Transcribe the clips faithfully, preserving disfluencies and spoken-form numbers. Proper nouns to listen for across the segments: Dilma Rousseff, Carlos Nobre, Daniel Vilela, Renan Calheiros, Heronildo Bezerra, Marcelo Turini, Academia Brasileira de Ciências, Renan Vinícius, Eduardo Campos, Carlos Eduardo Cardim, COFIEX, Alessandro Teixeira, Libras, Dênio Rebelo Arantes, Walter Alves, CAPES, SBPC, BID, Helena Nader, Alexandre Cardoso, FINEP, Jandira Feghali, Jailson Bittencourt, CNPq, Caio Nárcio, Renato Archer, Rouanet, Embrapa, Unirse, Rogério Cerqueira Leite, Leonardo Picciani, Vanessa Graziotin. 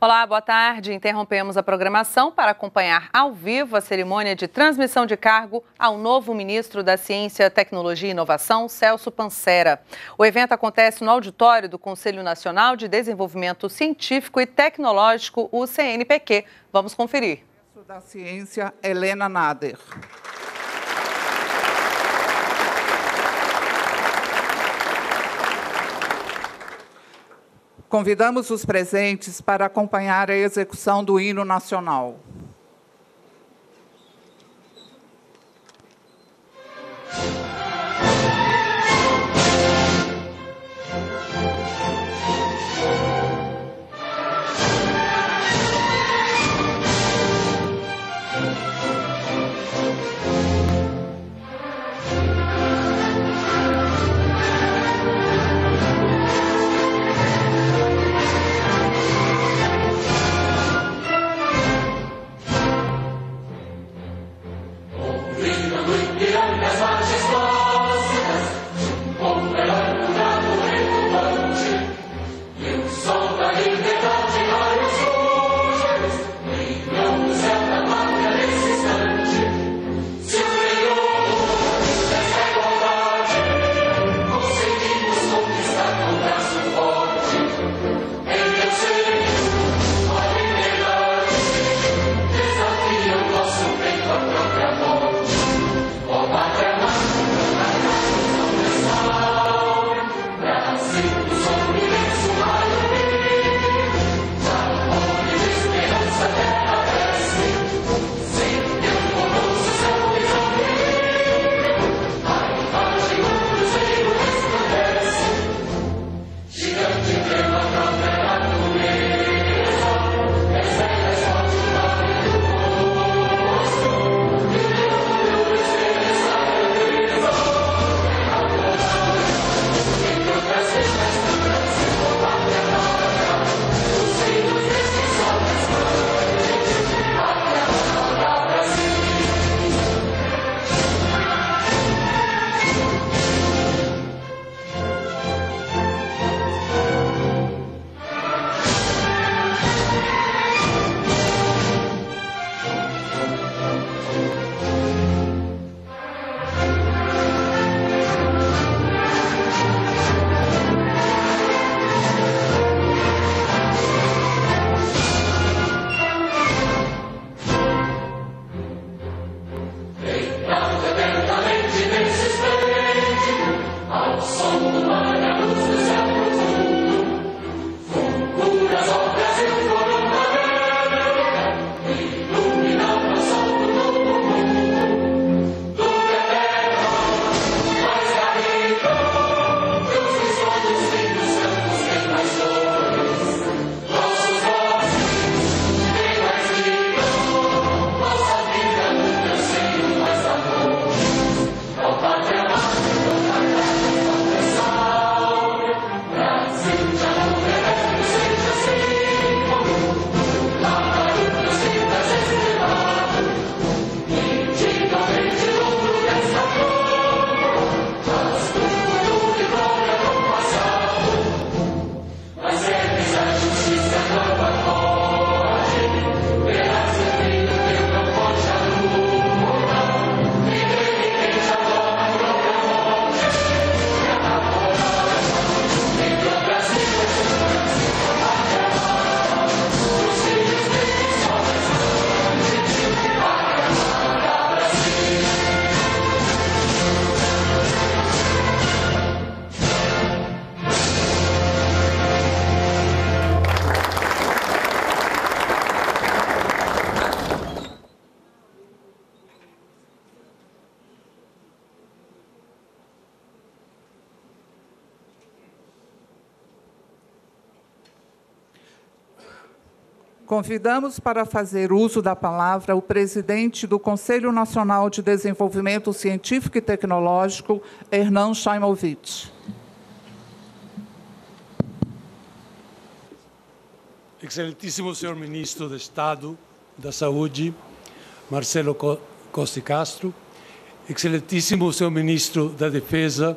Olá, boa tarde. Interrompemos a programação para acompanhar ao vivo a cerimônia de transmissão de cargo ao novo ministro da Ciência, Tecnologia e Inovação, Celso Pansera. O evento acontece no auditório do Conselho Nacional de Desenvolvimento Científico e Tecnológico, o C N P Q. Vamos conferir. Da Ciência, Helena Nader. Convidamos os presentes para acompanhar a execução do hino nacional. Convidamos para fazer uso da palavra o presidente do Conselho Nacional de Desenvolvimento Científico e Tecnológico, Hernán Chaimovich. Excelentíssimo senhor ministro de Estado da Saúde, Marcelo Costa Castro. Excelentíssimo senhor ministro da Defesa,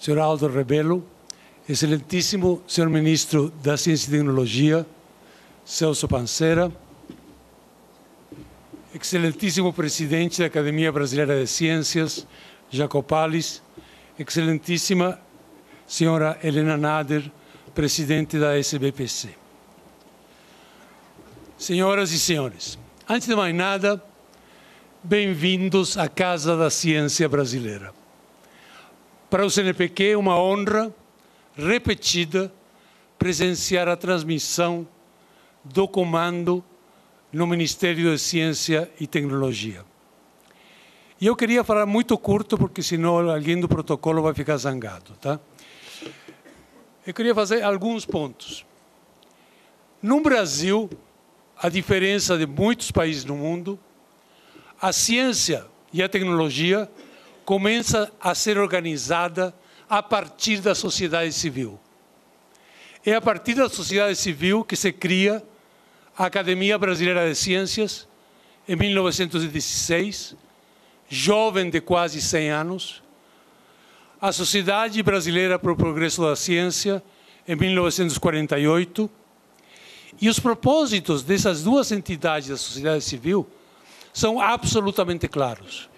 senhor Aldo Rebelo. Excelentíssimo senhor ministro da Ciência e Tecnologia, Celso Pansera, excelentíssimo presidente da Academia Brasileira de Ciências, Jacob Palis, excelentíssima senhora Helena Nader, presidente da S B P C. Senhoras e senhores, antes de mais nada, bem-vindos à Casa da Ciência Brasileira. Para o C N P Q é uma honra repetida presenciar a transmissão do comando no Ministério de Ciência e Tecnologia. E eu queria falar muito curto, porque senão alguém do protocolo vai ficar zangado, tá? Eu queria fazer alguns pontos. No Brasil, a diferença de muitos países no mundo, a ciência e a tecnologia começa a ser organizada a partir da sociedade civil. É a partir da sociedade civil que se cria a Academia Brasileira de Ciências, em mil novecentos e dezesseis, jovem de quase cem anos, a Sociedade Brasileira para o Progresso da Ciência, em mil novecentos e quarenta e oito, e os propósitos dessas duas entidades da sociedade civil são absolutamente claros.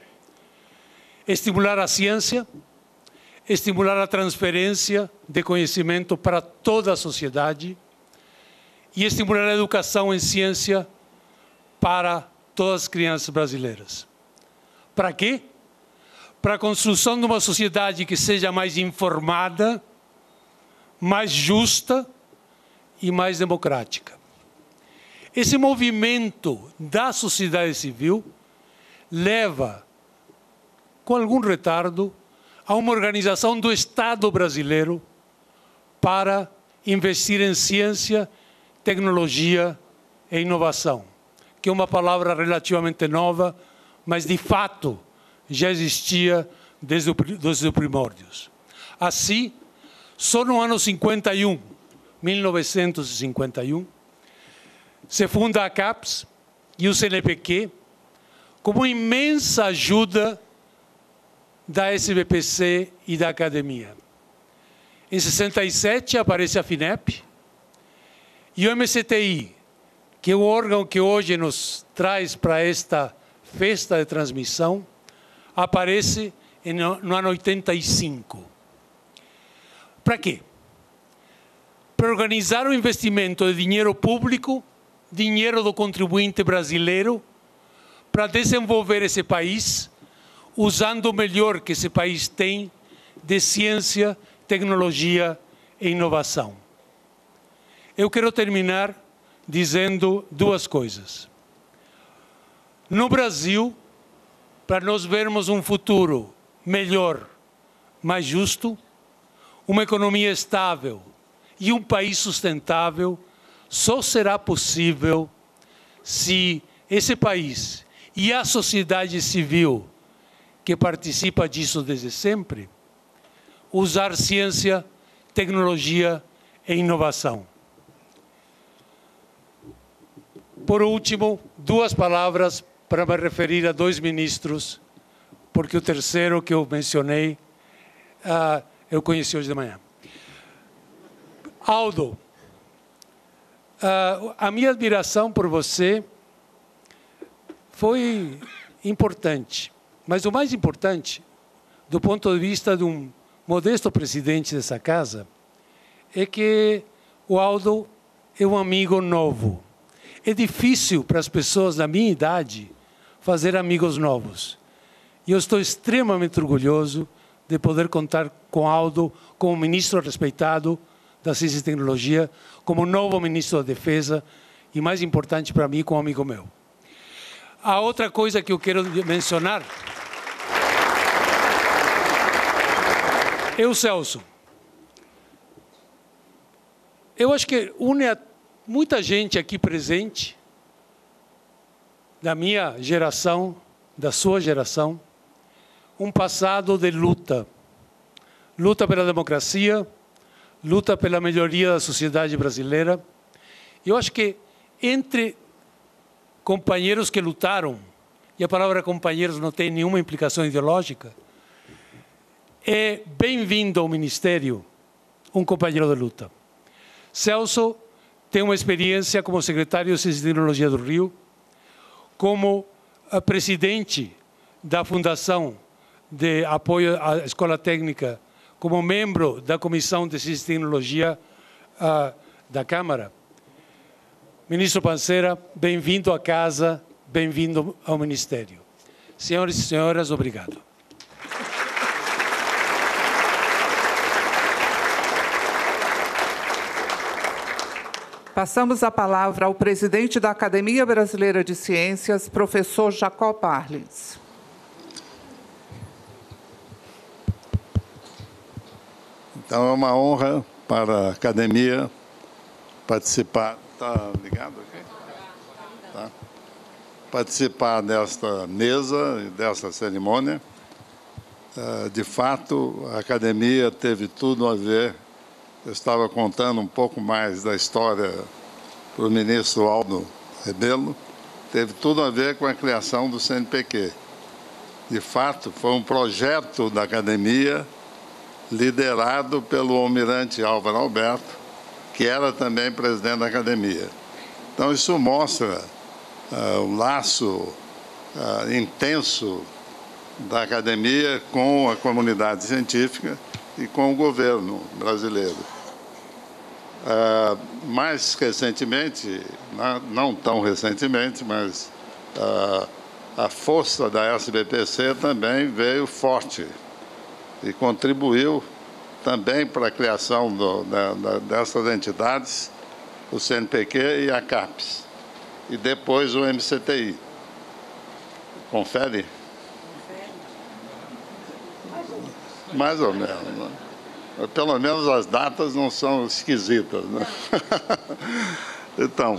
Estimular a ciência, estimular a transferência de conhecimento para toda a sociedade e estimular a educação em ciência para todas as crianças brasileiras. Para quê? Para a construção de uma sociedade que seja mais informada, mais justa e mais democrática. Esse movimento da sociedade civil leva, com algum retardo, a uma organização do Estado brasileiro para investir em ciência, tecnologia e inovação, que é uma palavra relativamente nova, mas de fato já existia desde os primórdios. Assim, só no ano cinquenta e um, mil novecentos e cinquenta e um, se funda a CAPES e o C N P q com uma imensa ajuda da S B P C e da Academia. Em sessenta e sete aparece a FINEP e o M C T I, que é o órgão que hoje nos traz para esta festa de transmissão, aparece no ano oitenta e cinco. Para quê? Para organizar o investimento de dinheiro público, dinheiro do contribuinte brasileiro, para desenvolver esse país, usando o melhor que esse país tem de ciência, tecnologia e inovação. Eu quero terminar dizendo duas coisas. No Brasil, para nós vermos um futuro melhor, mais justo, uma economia estável e um país sustentável, só será possível se esse país e a sociedade civil que participa disso desde sempre, usar ciência, tecnologia e inovação. Por último, duas palavras para me referir a dois ministros, porque o terceiro que eu mencionei, uh, eu conheci hoje de manhã. Aldo, uh, a minha admiração por você foi importante. Mas o mais importante, do ponto de vista de um modesto presidente dessa casa, é que o Aldo é um amigo novo. É difícil para as pessoas da minha idade fazer amigos novos. E eu estou extremamente orgulhoso de poder contar com Aldo como ministro respeitado da Ciência e Tecnologia, como novo ministro da Defesa e, mais importante para mim, como amigo meu. A outra coisa que eu quero mencionar... Eu, Celso, eu acho que une a muita gente aqui presente, da minha geração, da sua geração, um passado de luta. Luta pela democracia, luta pela melhoria da sociedade brasileira. Eu acho que entre companheiros que lutaram, e a palavra companheiros não tem nenhuma implicação ideológica, é bem-vindo ao Ministério um companheiro de luta. Celso tem uma experiência como secretário de Ciência e Tecnologia do Rio, como presidente da Fundação de Apoio à Escola Técnica, como membro da Comissão de Ciência e Tecnologia uh, da Câmara. Ministro Pansera, bem-vindo à casa, bem-vindo ao Ministério. Senhoras e senhores, obrigado. Passamos a palavra ao presidente da Academia Brasileira de Ciências, professor Jacob Palis. Então, é uma honra para a Academia participar... Está ligado aqui? Tá. Participar desta mesa e desta cerimônia. De fato, a Academia teve tudo a ver. Eu estava contando um pouco mais da história para o ministro Aldo Rebelo. Teve tudo a ver com a criação do C N P q. De fato, foi um projeto da Academia liderado pelo almirante Álvaro Alberto, que era também presidente da Academia. Então, isso mostra uh, o laço uh, intenso da Academia com a comunidade científica e com o governo brasileiro. Uh, mais recentemente, não tão recentemente, mas uh, a força da S B P C também veio forte e contribuiu também para a criação do, da, da, dessas entidades, o C N P q e a CAPES, e depois o M C T I. Confere? Mais ou menos, né? Pelo menos as datas não são esquisitas, né? Então,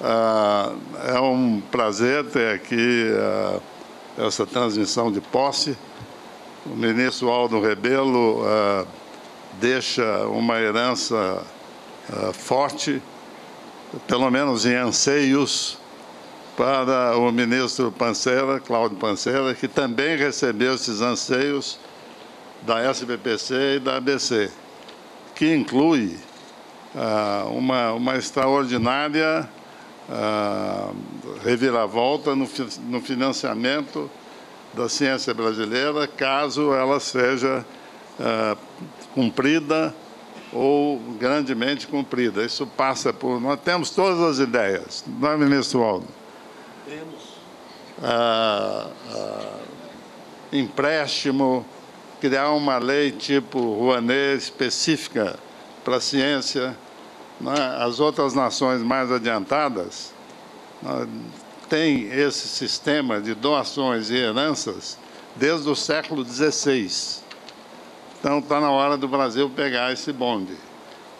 uh, é um prazer ter aqui uh, essa transmissão de posse. O ministro Aldo Rebelo uh, deixa uma herança uh, forte, pelo menos em anseios, para o ministro Pansera, Cláudio Pansera, que também recebeu esses anseios da S B P C e da A B C, que inclui uh, uma, uma extraordinária uh, reviravolta no, no financiamento da ciência brasileira, caso ela seja uh, cumprida ou grandemente cumprida. Isso passa por... Nós temos todas as ideias, não é, ministro Aldo? Temos. Uh, uh, empréstimo, criar uma lei tipo Rouanet específica para a ciência. As outras nações mais adiantadas têm esse sistema de doações e heranças desde o século dezesseis. Então, está na hora do Brasil pegar esse bonde.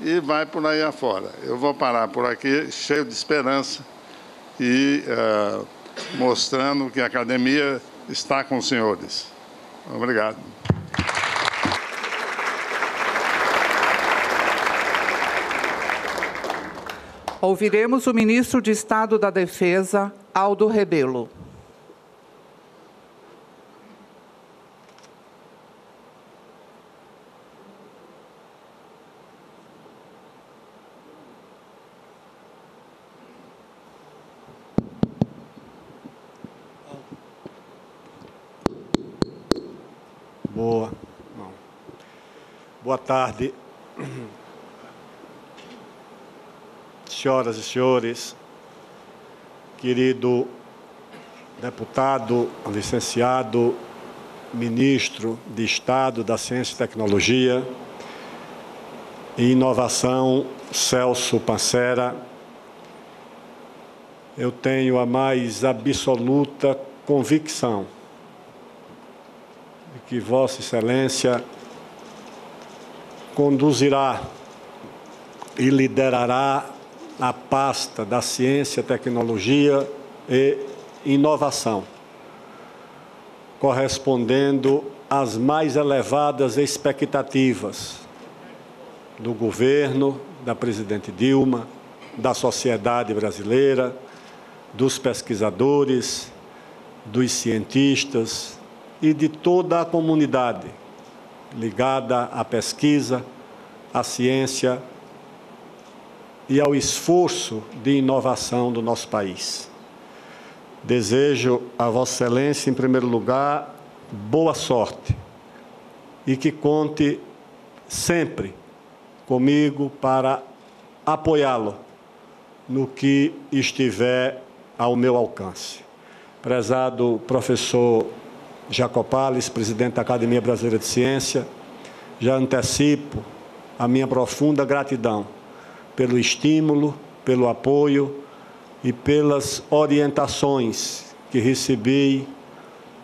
E vai por aí afora. Eu vou parar por aqui, cheio de esperança, e uh, mostrando que a Academia está com os senhores. Obrigado. Ouviremos o ministro de Estado da Defesa, Aldo Rebelo. Boa. Não. Boa tarde, senhoras e senhores, querido deputado, licenciado, ministro de Estado da Ciência e Tecnologia e Inovação, Celso Pansera, eu tenho a mais absoluta convicção de que Vossa Excelência conduzirá e liderará a pasta da ciência, tecnologia e inovação, correspondendo às mais elevadas expectativas do governo, da presidente Dilma, da sociedade brasileira, dos pesquisadores, dos cientistas e de toda a comunidade ligada à pesquisa, à ciência e ao esforço de inovação do nosso país. Desejo a Vossa Excelência, em primeiro lugar, boa sorte e que conte sempre comigo para apoiá-lo no que estiver ao meu alcance. Prezado professor Jacob Palis, presidente da Academia Brasileira de Ciências, já antecipo a minha profunda gratidão pelo estímulo, pelo apoio e pelas orientações que recebi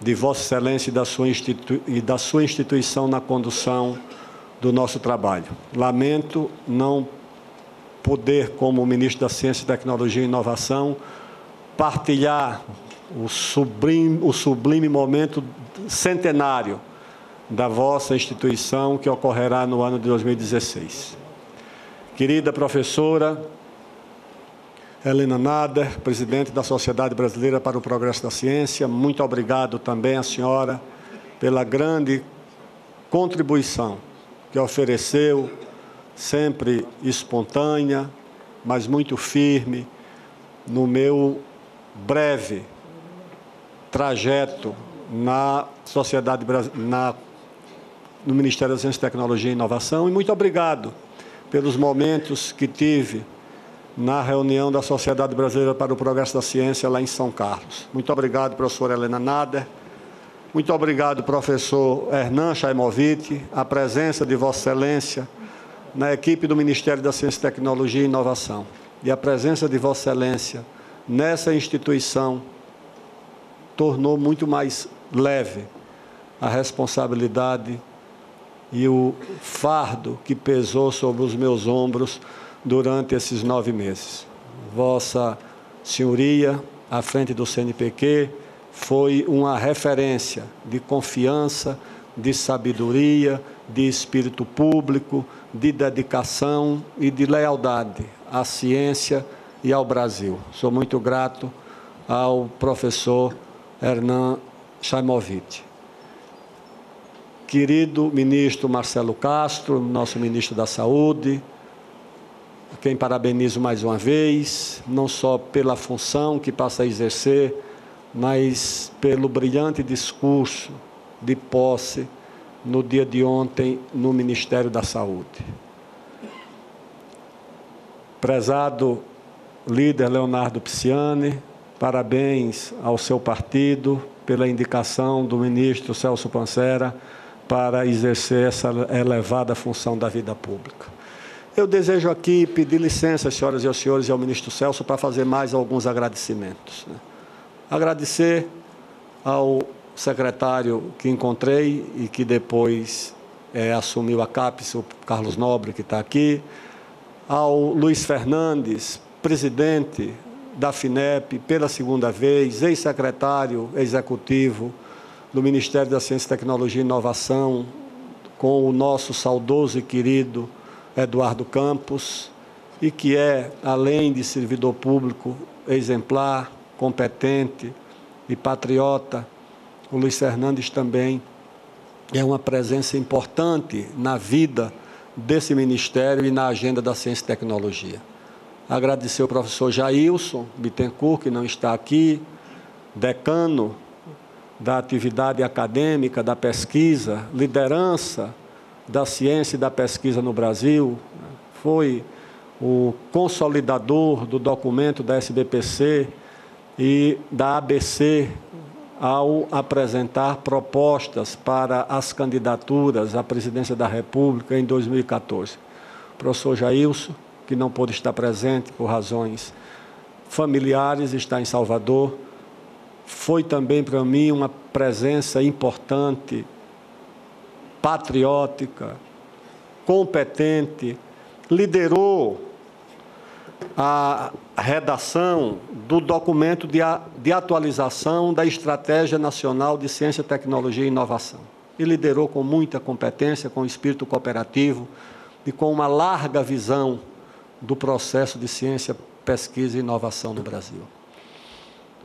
de Vossa Excelência e da sua institui- e da sua instituição na condução do nosso trabalho. Lamento não poder, como ministro da Ciência, Tecnologia e Inovação, partilhar o sublime, o sublime momento centenário da vossa instituição, que ocorrerá no ano de dois mil e dezesseis. Querida professora Helena Nader, presidente da Sociedade Brasileira para o Progresso da Ciência, muito obrigado também à senhora pela grande contribuição que ofereceu, sempre espontânea, mas muito firme, no meu breve trajeto na sociedade, na, no Ministério da Ciência, Tecnologia e Inovação, e muito obrigado pelos momentos que tive na reunião da Sociedade Brasileira para o Progresso da Ciência, lá em São Carlos. Muito obrigado, professora Helena Nader. Muito obrigado, professor Hernán Chaimovich, a presença de Vossa Excelência na equipe do Ministério da Ciência, Tecnologia e Inovação, e a presença de Vossa Excelência nessa instituição tornou muito mais leve a responsabilidade e o fardo que pesou sobre os meus ombros durante esses nove meses. Vossa Senhoria, à frente do C N P Q, foi uma referência de confiança, de sabedoria, de espírito público, de dedicação e de lealdade à ciência e ao Brasil. Sou muito grato ao professor Hernán Chaimovich. Querido ministro Marcelo Castro, nosso ministro da Saúde, quem parabenizo mais uma vez, não só pela função que passa a exercer, mas pelo brilhante discurso de posse no dia de ontem no Ministério da Saúde. Prezado líder Leonardo Picciani, parabéns ao seu partido pela indicação do ministro Celso Pansera para exercer essa elevada função da vida pública. Eu desejo aqui pedir licença, senhoras e aos senhores, e ao ministro Celso para fazer mais alguns agradecimentos. Agradecer ao secretário que encontrei e que depois é, assumiu a CAPES, o Carlos Nobre, que está aqui, ao Luiz Fernandes, presidente da FINEP pela segunda vez, ex-secretário executivo do Ministério da Ciência, Tecnologia e Inovação, com o nosso saudoso e querido Eduardo Campos, e que é, além de servidor público exemplar, competente e patriota, o Luiz Fernandes também é uma presença importante na vida desse Ministério e na agenda da Ciência e Tecnologia. Agradecer ao professor Jailson Bittencourt, que não está aqui, decano da atividade acadêmica, da pesquisa, liderança da ciência e da pesquisa no Brasil, foi o consolidador do documento da S B P C e da A B C ao apresentar propostas para as candidaturas à presidência da República em dois mil e quatorze. O professor Jailson, que não pôde estar presente por razões familiares, está em Salvador, foi também para mim uma presença importante, patriótica, competente, liderou a redação do documento de, a, de atualização da Estratégia Nacional de Ciência, Tecnologia e Inovação. E liderou com muita competência, com espírito cooperativo e com uma larga visão do processo de ciência, pesquisa e inovação no Brasil.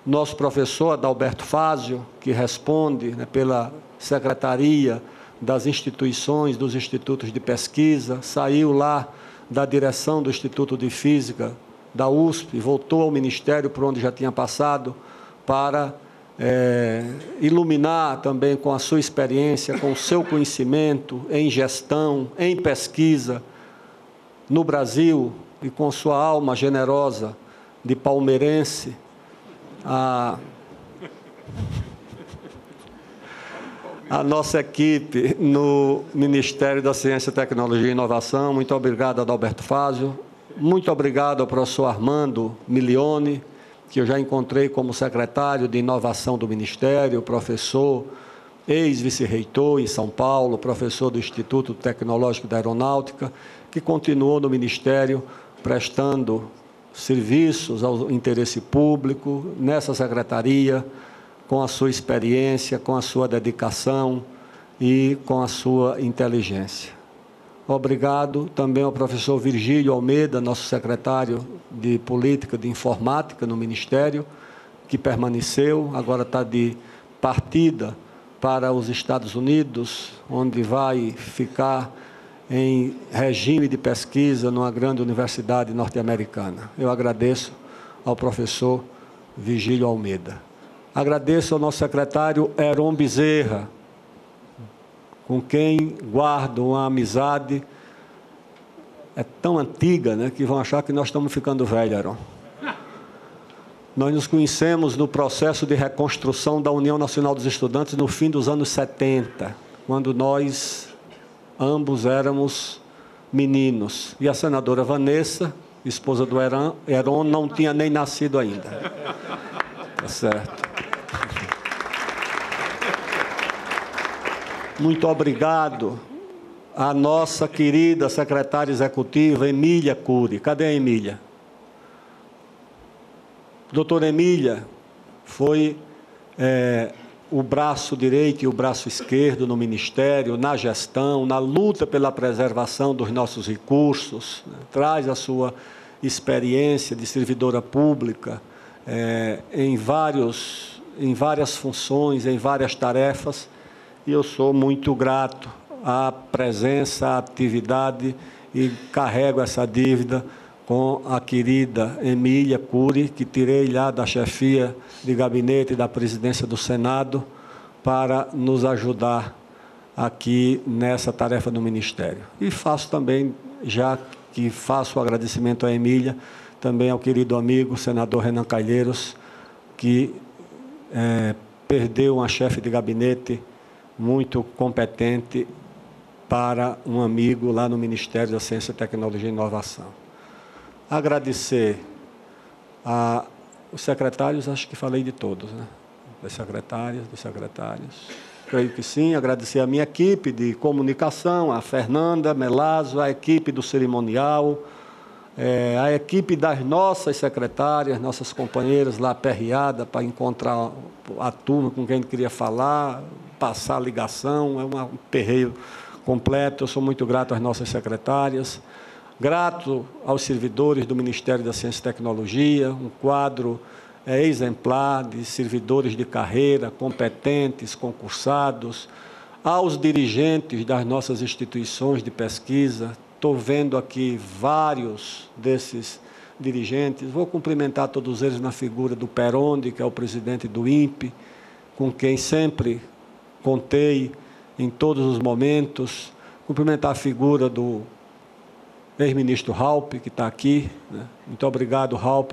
Nosso professor Adalberto Fazzio, que responde, né, pela Secretaria das instituições, dos institutos de pesquisa, saiu lá da direção do Instituto de Física da U S P, voltou ao Ministério, por onde já tinha passado, para é, iluminar também com a sua experiência, com o seu conhecimento em gestão, em pesquisa no Brasil, e com sua alma generosa de palmeirense, a, a nossa equipe no Ministério da Ciência, Tecnologia e Inovação. Muito obrigado, Adalberto Fazzio. Muito obrigado ao professor Armando Milione, que eu já encontrei como secretário de Inovação do Ministério, professor, ex-vice-reitor em São Paulo, professor do Instituto Tecnológico da Aeronáutica, que continuou no Ministério prestando serviços ao interesse público, nessa secretaria, com a sua experiência, com a sua dedicação e com a sua inteligência. Obrigado também ao professor Virgílio Almeida, nosso secretário de Política de Informática no Ministério, que permaneceu, agora está de partida para os Estados Unidos, onde vai ficar em regime de pesquisa numa grande universidade norte-americana. Eu agradeço ao professor Virgílio Almeida. Agradeço ao nosso secretário Heron Bezerra, com quem guardo uma amizade é tão antiga, né, que vão achar que nós estamos ficando velhos, Heron. Nós nos conhecemos no processo de reconstrução da União Nacional dos Estudantes no fim dos anos setenta, quando nós ambos éramos meninos. E a senadora Vanessa, esposa do Heron, não tinha nem nascido ainda. Tá certo. Muito obrigado à nossa querida secretária executiva, Emília Curi. Cadê a Emília? Doutora Emília foi é, o braço direito e o braço esquerdo no Ministério, na gestão, na luta pela preservação dos nossos recursos, né? Traz a sua experiência de servidora pública é, em, vários, em várias funções, em várias tarefas, e eu sou muito grato à presença, à atividade, e carrego essa dívida com a querida Emília Curi, que tirei lá da chefia de gabinete da presidência do Senado para nos ajudar aqui nessa tarefa do Ministério. E faço também, já que faço o agradecimento à Emília, também ao querido amigo senador Renan Calheiros, que é, perdeu uma chefe de gabinete muito competente para um amigo lá no Ministério da Ciência, Tecnologia e Inovação. Agradecer a os secretários, acho que falei de todos, né? Das secretárias, dos secretários, creio que sim. Agradecer a minha equipe de comunicação, a Fernanda Melazzo, a equipe do cerimonial, é, a equipe das nossas secretárias, nossas companheiras lá aperreada para encontrar a turma com quem queria falar, passar a ligação, é um perreio completo. Eu sou muito grato às nossas secretárias. Grato aos servidores do Ministério da Ciência e Tecnologia, um quadro é, exemplar de servidores de carreira, competentes, concursados, aos dirigentes das nossas instituições de pesquisa. Estou vendo aqui vários desses dirigentes, vou cumprimentar todos eles na figura do Peronde, que é o presidente do I N P E, com quem sempre contei em todos os momentos, cumprimentar a figura do ex-ministro Raup, que está aqui, né? Muito obrigado, Raup,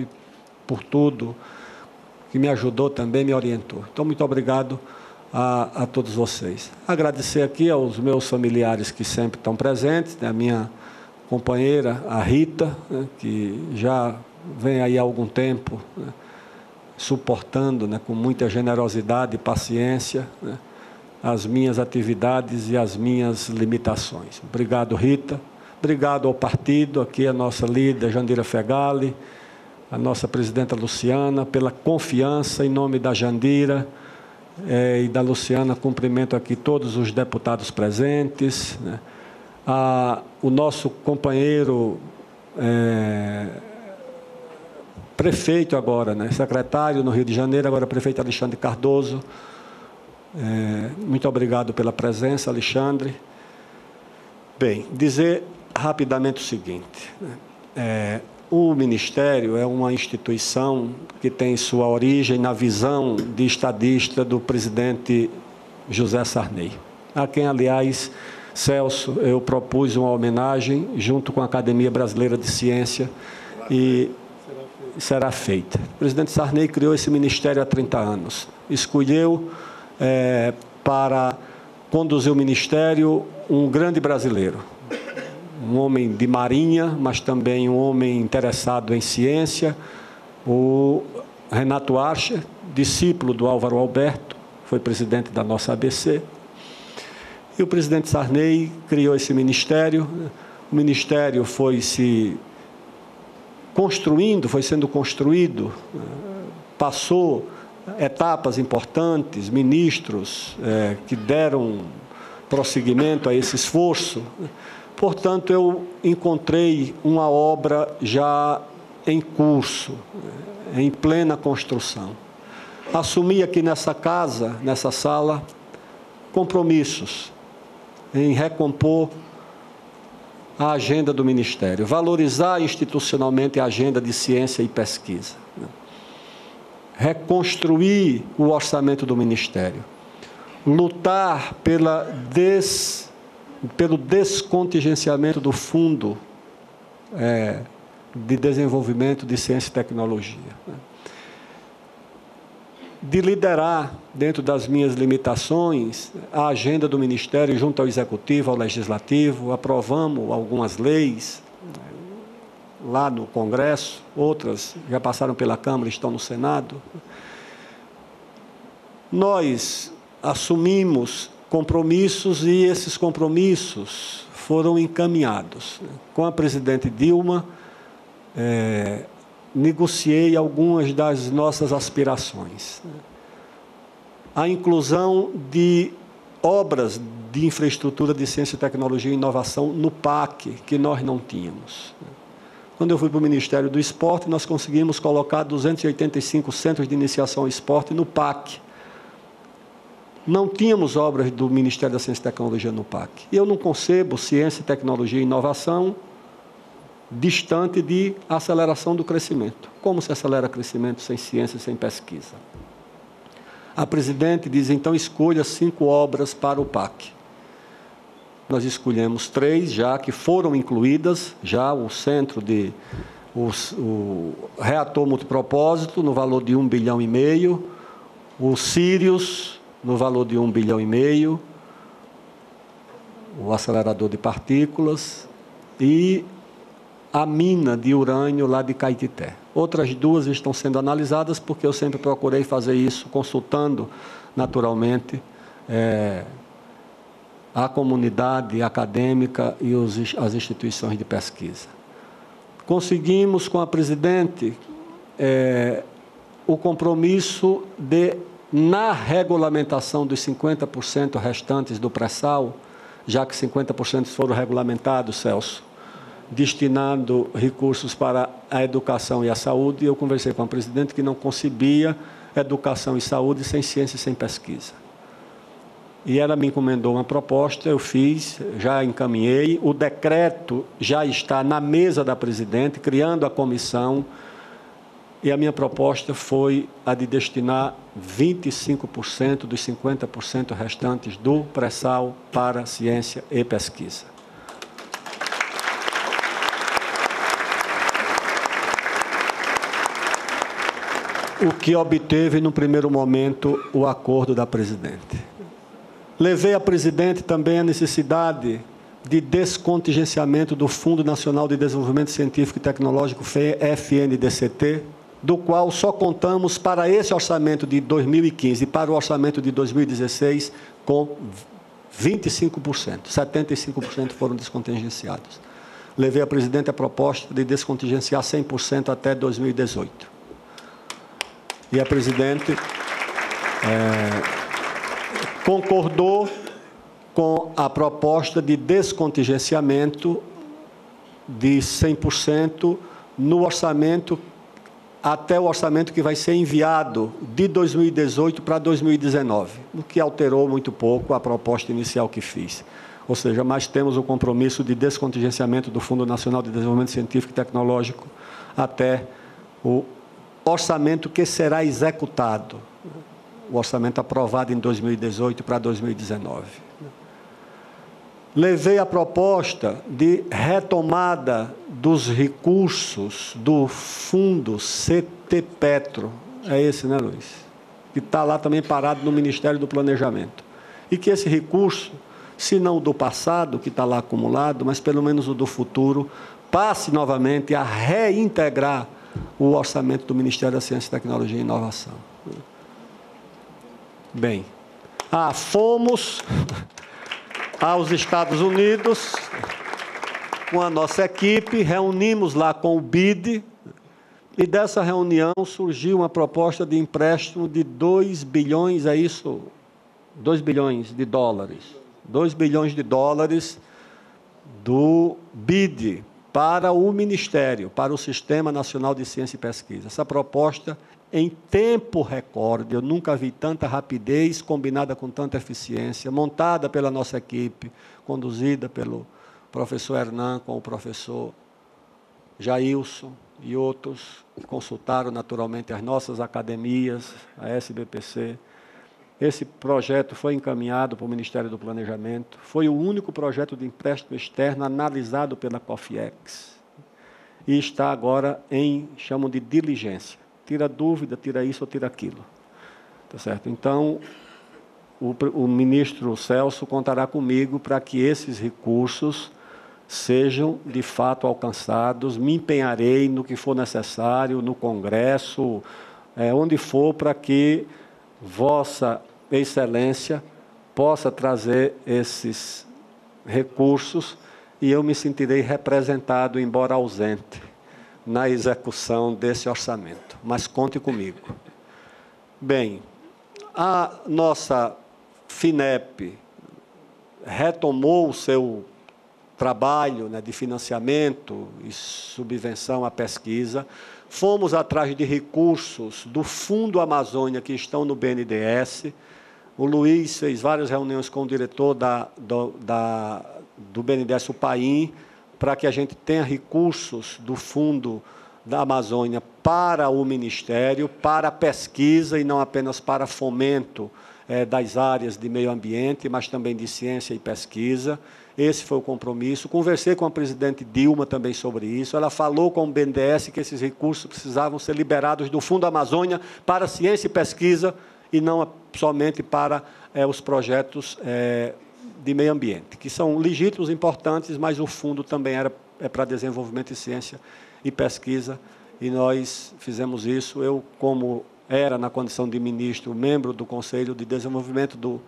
por tudo, que me ajudou também, me orientou. Então, muito obrigado a, a todos vocês. Agradecer aqui aos meus familiares que sempre estão presentes, né? A minha companheira, a Rita, né? Que já vem aí há algum tempo, né? Suportando, né? Com muita generosidade e paciência, né? As minhas atividades e as minhas limitações. Obrigado, Rita. Obrigado ao partido, aqui a nossa líder, Jandira Feghali, a nossa presidenta Luciana, pela confiança. Em nome da Jandira eh, e da Luciana, cumprimento aqui todos os deputados presentes, né? Ah, o nosso companheiro eh, prefeito agora, né? Secretário no Rio de Janeiro, agora prefeito Alexandre Cardoso. Eh, muito obrigado pela presença, Alexandre. Bem, dizer rapidamente o seguinte, né? É, o Ministério é uma instituição que tem sua origem na visão de estadista do presidente José Sarney, a quem, aliás, Celso, eu propus uma homenagem junto com a Academia Brasileira de Ciências e será feita. O presidente Sarney criou esse ministério há trinta anos. Escolheu é, para conduzir o ministério um grande brasileiro, um homem de marinha, mas também um homem interessado em ciência, o Renato Archer, discípulo do Álvaro Alberto, foi presidente da nossa A B C. E o presidente Sarney criou esse ministério. O ministério foi se construindo, foi sendo construído, passou etapas importantes, ministros é, que deram prosseguimento a esse esforço. Portanto, eu encontrei uma obra já em curso, em plena construção. Assumi aqui nessa casa, nessa sala, compromissos em recompor a agenda do Ministério, valorizar institucionalmente a agenda de ciência e pesquisa, reconstruir o orçamento do Ministério, lutar pela des, pelo descontingenciamento do Fundo é, de Desenvolvimento de Ciência e Tecnologia, de liderar, dentro das minhas limitações, a agenda do Ministério junto ao Executivo, ao Legislativo. Aprovamos algumas leis lá no Congresso, outras já passaram pela Câmara e estão no Senado. Nós assumimos compromissos e esses compromissos foram encaminhados. Com a presidente Dilma, é, negociei algumas das nossas aspirações. A inclusão de obras de infraestrutura de ciência, tecnologia e inovação no PAC, que nós não tínhamos. Quando eu fui para o Ministério do Esporte, nós conseguimos colocar duzentos e oitenta e cinco centros de iniciação ao esporte no PAC. Não tínhamos obras do Ministério da Ciência e Tecnologia no PAC. Eu não concebo ciência, tecnologia e inovação distante de aceleração do crescimento. Como se acelera crescimento sem ciência, sem pesquisa? A presidente diz, então, escolha cinco obras para o PAC. Nós escolhemos três, já que foram incluídas, já o centro de... o, o reator multipropósito, no valor de um bilhão e meio, o Sirius, no valor de um bilhão e meio, o acelerador de partículas e a mina de urânio lá de Caetité. Outras duas estão sendo analisadas, porque eu sempre procurei fazer isso, consultando, naturalmente, é, a comunidade acadêmica e os, as instituições de pesquisa. Conseguimos, com a presidente, é, o compromisso de, na regulamentação dos cinquenta por cento restantes do pré-sal, já que cinquenta por cento foram regulamentados, Celso, destinando recursos para a educação e a saúde. Eu conversei com a presidente que não concebia educação e saúde sem ciência e sem pesquisa. E ela me encomendou uma proposta, eu fiz, já encaminhei. O decreto já está na mesa da presidente, criando a comissão, e a minha proposta foi a de destinar vinte e cinco por cento dos cinquenta por cento restantes do pré-sal para ciência e pesquisa. O que obteve, no primeiro momento, o acordo da presidente. Levei à presidente também a necessidade de descontingenciamento do Fundo Nacional de Desenvolvimento Científico e Tecnológico, F N D C T, do qual só contamos para esse orçamento de dois mil e quinze e para o orçamento de dois mil e dezesseis com vinte e cinco por cento. setenta e cinco por cento foram descontingenciados. Levei à presidente a proposta de descontingenciar cem por cento até dois mil e dezoito. E a presidente é, concordou com a proposta de descontingenciamento de cem por cento no orçamento, até o orçamento que vai ser enviado de dois mil e dezoito para dois mil e dezenove, o que alterou muito pouco a proposta inicial que fiz. Ou seja, mas temos o compromisso de descontingenciamento do Fundo Nacional de Desenvolvimento Científico e Tecnológico até o orçamento que será executado, o orçamento aprovado em dois mil e dezoito para dois mil e dezenove. Levei a proposta de retomada dos recursos do fundo C T Petro, é esse, né, Luiz? Que está lá também parado no Ministério do Planejamento. E que esse recurso, se não o do passado, que está lá acumulado, mas pelo menos o do futuro, passe novamente a reintegrar o orçamento do Ministério da Ciência, Tecnologia e Inovação. Bem, ah, fomos aos Estados Unidos com a nossa equipe, reunimos lá com o B I D, e dessa reunião surgiu uma proposta de empréstimo de dois bilhões, é isso? dois bilhões de dólares. dois bilhões de dólares do B I D para o Ministério, para o Sistema Nacional de Ciência e Pesquisa. Essa proposta, em tempo recorde, eu nunca vi tanta rapidez, combinada com tanta eficiência, montada pela nossa equipe, conduzida pelo professor Hernán, com o professor Jailson e outros, que consultaram naturalmente as nossas academias, a S B P C. Esse projeto foi encaminhado para o Ministério do Planejamento, foi o único projeto de empréstimo externo analisado pela COFIEX e está agora em, chamam de diligência. Tira dúvida, tira isso ou tira aquilo. Tá certo? Então, o, o ministro Celso contará comigo para que esses recursos sejam, de fato, alcançados. Me empenharei no que for necessário, no Congresso, é, onde for, para que Vossa Excelência possa trazer esses recursos e eu me sentirei representado, embora ausente, na execução desse orçamento. Mas conte comigo. Bem, a nossa FINEP retomou o seu trabalho, né, de financiamento e subvenção à pesquisa. Fomos atrás de recursos do Fundo Amazônia, que estão no B N D E S. O Luiz fez várias reuniões com o diretor da, do, da, do B N D E S, o Paim, para que a gente tenha recursos do Fundo da Amazônia para o Ministério, para a pesquisa e não apenas para fomento é, das áreas de meio ambiente, mas também de ciência e pesquisa. Esse foi o compromisso. Conversei com a presidente Dilma também sobre isso. Ela falou com o B N D E S que esses recursos precisavam ser liberados do Fundo Amazônia para ciência e pesquisa e não somente para é, os projetos é, de meio ambiente, que são legítimos, importantes, mas o fundo também era é para desenvolvimento de ciência e pesquisa, e nós fizemos isso. Eu, como era, na condição de ministro, membro do Conselho de Desenvolvimento do,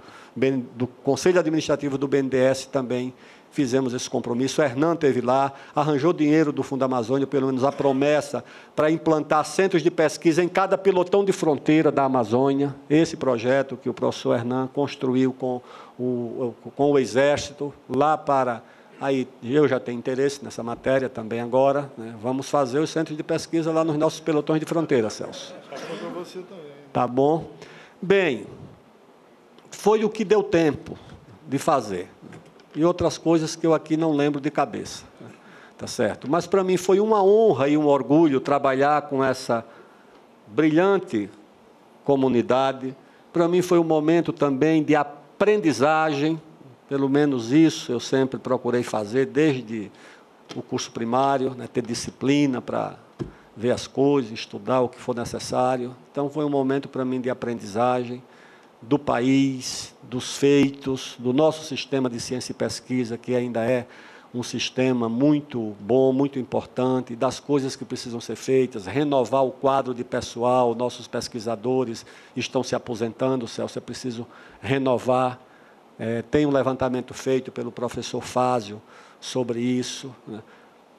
do Conselho Administrativo do B N D E S, também fizemos esse compromisso. O Hernán esteve lá, arranjou dinheiro do Fundo Amazônia, pelo menos a promessa, para implantar centros de pesquisa em cada pilotão de fronteira da Amazônia. Esse projeto que o professor Hernán construiu com o, com o Exército, lá para... Aí, eu já tenho interesse nessa matéria também agora, né? Vamos fazer os centros de pesquisa lá nos nossos pelotões de fronteira, Celso. Tá bom? Bem, foi o que deu tempo de fazer. E outras coisas que eu aqui não lembro de cabeça. Tá certo? Mas, para mim, foi uma honra e um orgulho trabalhar com essa brilhante comunidade. Para mim, foi um momento também de aprendizagem. Pelo menos isso eu sempre procurei fazer, desde o curso primário, né, ter disciplina para ver as coisas, estudar o que for necessário. Então, foi um momento para mim de aprendizagem do país, dos feitos, do nosso sistema de ciência e pesquisa, que ainda é um sistema muito bom, muito importante, das coisas que precisam ser feitas, renovar o quadro de pessoal. Nossos pesquisadores estão se aposentando, Celso, é preciso renovar. É, tem um levantamento feito pelo professor Fazzio sobre isso, né?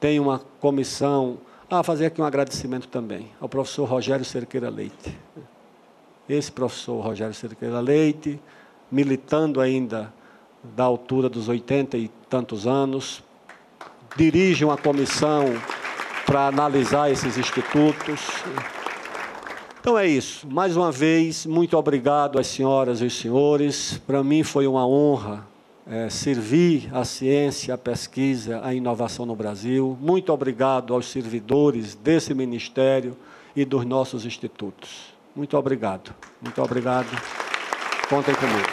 Tem uma comissão... Ah, fazer aqui um agradecimento também ao professor Rogério Cerqueira Leite. Esse professor Rogério Cerqueira Leite, militando ainda da altura dos oitenta e tantos anos, dirige uma comissão para analisar esses institutos. Então, é isso. Mais uma vez, muito obrigado às senhoras e os senhores. Para mim, foi uma honra é, servir a ciência, a pesquisa, a inovação no Brasil. Muito obrigado aos servidores desse Ministério e dos nossos institutos. Muito obrigado. Muito obrigado. Contem comigo.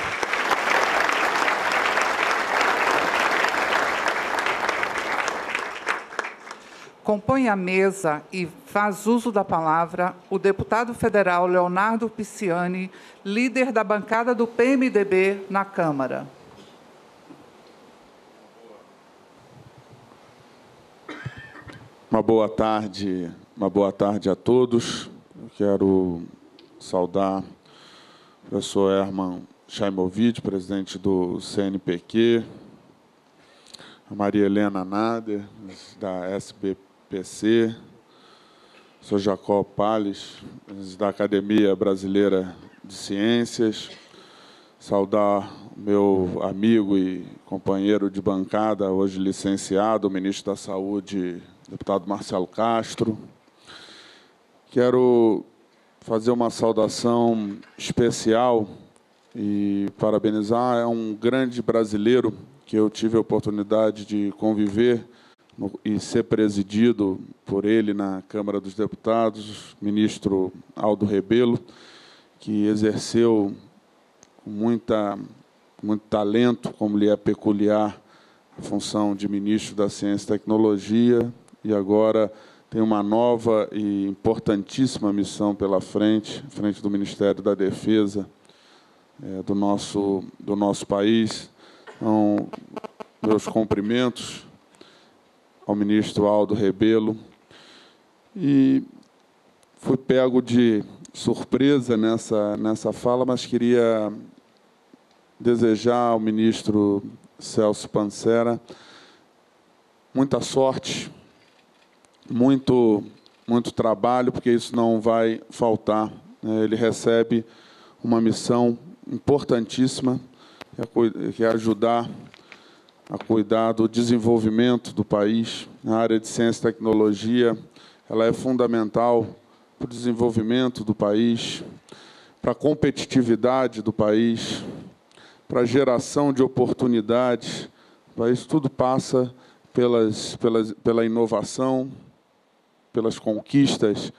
Compõe a mesa e faz uso da palavra o deputado federal Leonardo Picciani, líder da bancada do P M D B na Câmara. Uma boa tarde, uma boa tarde a todos. Eu quero saudar o professor Hernán Chaimovich, presidente do C N P q, a Maria Helena Nader, da S B P C, o senhor Jacob Palis, da Academia Brasileira de Ciências, saudar meu amigo e companheiro de bancada, hoje licenciado, o ministro da Saúde, deputado Marcelo Castro. Quero fazer uma saudação especial e parabenizar é um grande brasileiro que eu tive a oportunidade de conviver e ser presidido por ele na Câmara dos Deputados, ministro Aldo Rebelo, que exerceu com muita, muito talento, como lhe é peculiar, a função de ministro da Ciência e Tecnologia, e agora tem uma nova e importantíssima missão pela frente, frente do Ministério da Defesa é, do, nosso, do nosso país. Então, meus cumprimentos ao ministro Aldo Rebelo. E fui pego de surpresa nessa, nessa fala, mas queria desejar ao ministro Celso Pansera muita sorte, muito, muito trabalho, porque isso não vai faltar. Ele recebe uma missão importantíssima, que é ajudar a cuidar do desenvolvimento do país. Na área de ciência e tecnologia, ela é fundamental para o desenvolvimento do país, para a competitividade do país, para a geração de oportunidades. O país tudo passa pelas, pelas, pela inovação, pelas conquistas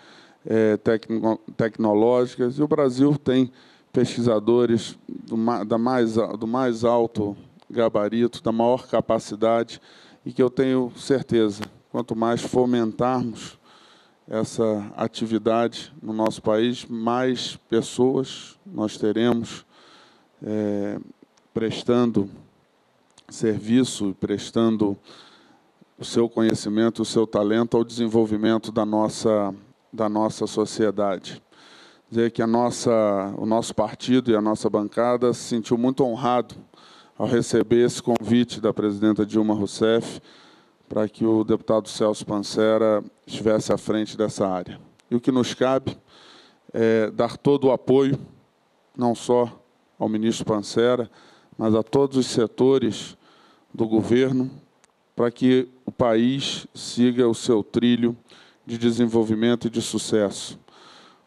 é, tecno, tecnológicas. E o Brasil tem pesquisadores do, da mais, do mais alto gabarito, da maior capacidade, e que eu tenho certeza, quanto mais fomentarmos essa atividade no nosso país, mais pessoas nós teremos é, prestando serviço, prestando o seu conhecimento, o seu talento ao desenvolvimento da nossa, da nossa sociedade. Dizer que a nossa, o nosso partido e a nossa bancada se sentiu muito honrado ao receber esse convite da presidenta Dilma Rousseff para que o deputado Celso Pansera estivesse à frente dessa área. E o que nos cabe é dar todo o apoio, não só ao ministro Pansera, mas a todos os setores do governo, para que o país siga o seu trilho de desenvolvimento e de sucesso.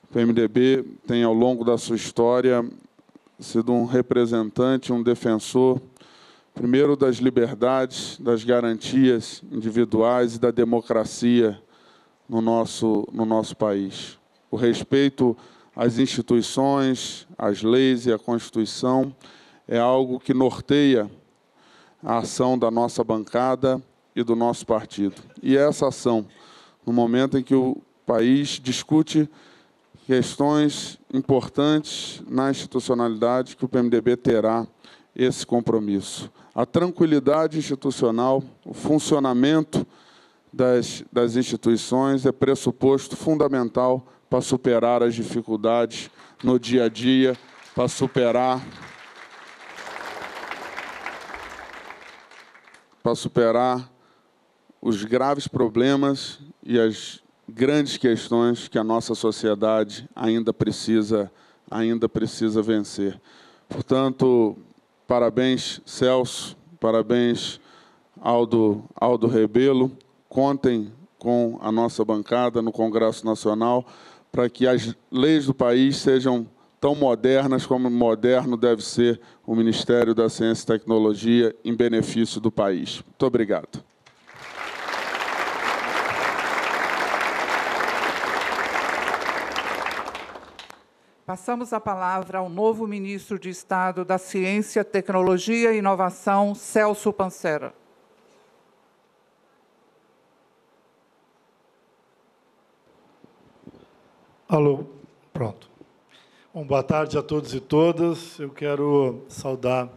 O P M D B tem, ao longo da sua história, sido um representante, um defensor, primeiro das liberdades, das garantias individuais e da democracia no nosso, no nosso país. O respeito às instituições, às leis e à Constituição é algo que norteia a ação da nossa bancada e do nosso partido. E essa ação, no momento em que o país discute questões importantes na institucionalidade, que o P M D B terá esse compromisso. A tranquilidade institucional, o funcionamento das, das instituições é pressuposto fundamental para superar as dificuldades no dia a dia, para superar, para superar os graves problemas e as grandes questões que a nossa sociedade ainda precisa, ainda precisa vencer. Portanto, parabéns, Celso, parabéns, Aldo, Aldo Rebelo. Contem com a nossa bancada no Congresso Nacional para que as leis do país sejam tão modernas como moderno deve ser o Ministério da Ciência e Tecnologia em benefício do país. Muito obrigado. Passamos a palavra ao novo ministro de Estado da Ciência, Tecnologia e Inovação, Celso Pansera. Alô, pronto. Bom, boa tarde a todos e todas. Eu quero saudar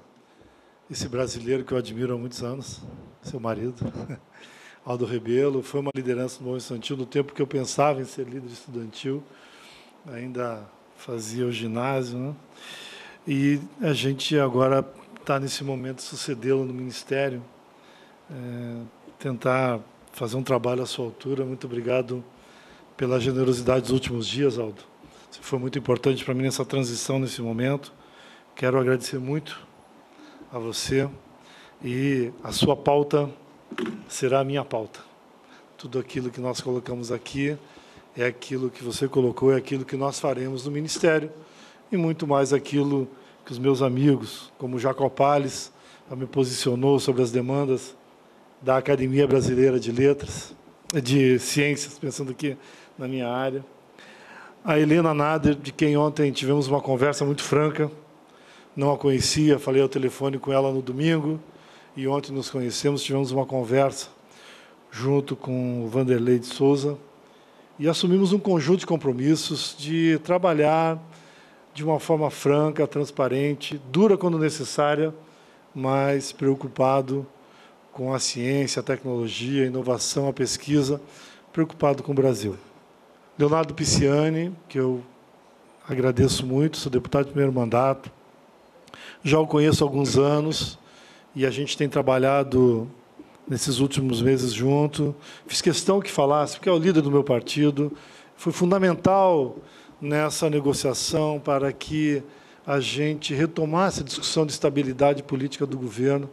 esse brasileiro que eu admiro há muitos anos, seu marido, Aldo Rebelo. Foi uma liderança do movimento estudantil no tempo que eu pensava em ser líder estudantil, ainda fazia o ginásio, né? E a gente agora está nesse momento de sucedê-lo no Ministério, é, tentar fazer um trabalho à sua altura. Muito obrigado pela generosidade dos últimos dias, Aldo. Você foi muito importante para mim nessa transição, nesse momento. Quero agradecer muito a você, e a sua pauta será a minha pauta. Tudo aquilo que nós colocamos aqui é aquilo que você colocou, é aquilo que nós faremos no Ministério, e muito mais aquilo que os meus amigos, como o Jacob Palis, já me posicionou sobre as demandas da Academia Brasileira de Letras, de Ciências, pensando aqui na minha área. A Helena Nader, de quem ontem tivemos uma conversa muito franca, não a conhecia, falei ao telefone com ela no domingo, e ontem nos conhecemos, tivemos uma conversa junto com o Vanderlei de Souza, e assumimos um conjunto de compromissos de trabalhar de uma forma franca, transparente, dura quando necessária, mas preocupado com a ciência, a tecnologia, a inovação, a pesquisa, preocupado com o Brasil. Leonardo Picciani, que eu agradeço muito, sou deputado de primeiro mandato, já o conheço há alguns anos, e a gente tem trabalhado nesses últimos meses junto. Fiz questão que falasse, porque é o líder do meu partido, foi fundamental nessa negociação para que a gente retomasse a discussão de estabilidade política do governo.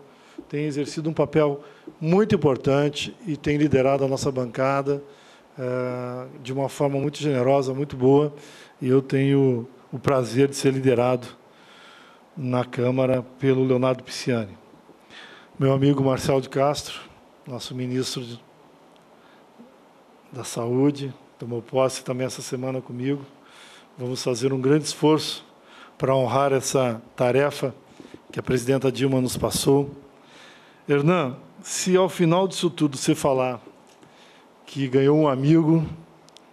Tem exercido um papel muito importante e tem liderado a nossa bancada é, de uma forma muito generosa, muito boa, e eu tenho o prazer de ser liderado na Câmara pelo Leonardo Picciani. Meu amigo Marcelo de Castro, nosso ministro de, da Saúde, tomou posse também essa semana comigo. Vamos fazer um grande esforço para honrar essa tarefa que a presidenta Dilma nos passou. Hernán, se ao final disso tudo você falar que ganhou um amigo,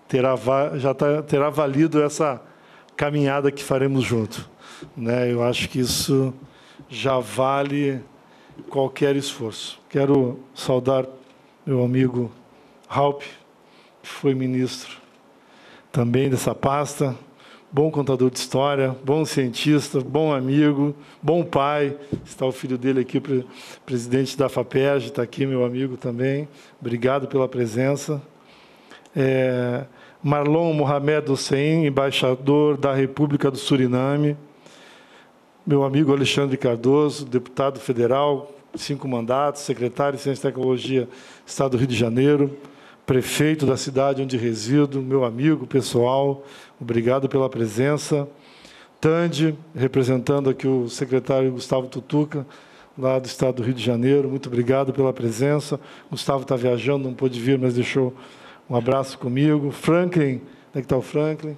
terá, já tá, terá valido essa caminhada que faremos junto, né? Eu acho que isso já vale qualquer esforço. Quero saudar meu amigo Raup, que foi ministro também dessa pasta, bom contador de história, bom cientista, bom amigo, bom pai. Está o filho dele aqui, presidente da FAPERJ, está aqui, meu amigo também. Obrigado pela presença. É, Marlon Mohamed Hussein, embaixador da República do Suriname. Meu amigo Alexandre Cardoso, deputado federal, cinco mandatos, secretário de Ciência e Tecnologia, Estado do Rio de Janeiro, prefeito da cidade onde resido, meu amigo pessoal, obrigado pela presença. Tande, representando aqui o secretário Gustavo Tutuca, lá do Estado do Rio de Janeiro, muito obrigado pela presença. Gustavo está viajando, não pôde vir, mas deixou um abraço comigo. Franklin, onde é que está o Franklin?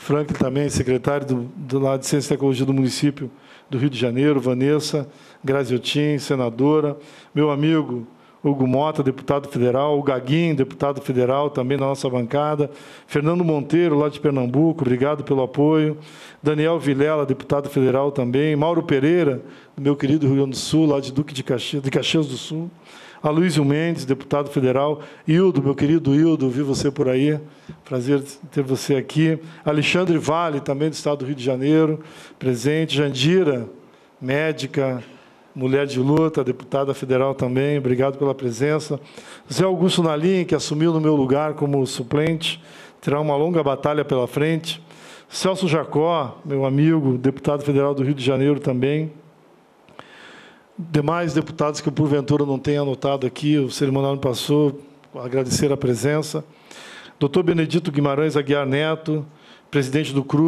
Franklin também, secretário do, do lado de Ciência e Tecnologia do município do Rio de Janeiro, Vanessa Graziotin, senadora, meu amigo Hugo Mota, deputado federal, o Gaguinho, deputado federal, também na nossa bancada, Fernando Monteiro, lá de Pernambuco, obrigado pelo apoio, Daniel Vilela, deputado federal também, Mauro Pereira, do meu querido Rio Grande do Sul, lá de Duque de Caxias, de Caxias do Sul, Aloysio Mendes, deputado federal, Hildo, meu querido Hildo, vi você por aí, prazer ter você aqui, Alexandre Vale, também do Estado do Rio de Janeiro, presente, Jandira, médica, mulher de luta, deputada federal também, obrigado pela presença, Zé Augusto Nalim, que assumiu no meu lugar como suplente, terá uma longa batalha pela frente, Celso Jacó, meu amigo, deputado federal do Rio de Janeiro também, demais deputados que eu, porventura, não tenho anotado aqui, o cerimoniário passou, agradecer a presença. doutor Benedito Guimarães Aguiar Neto, presidente do C R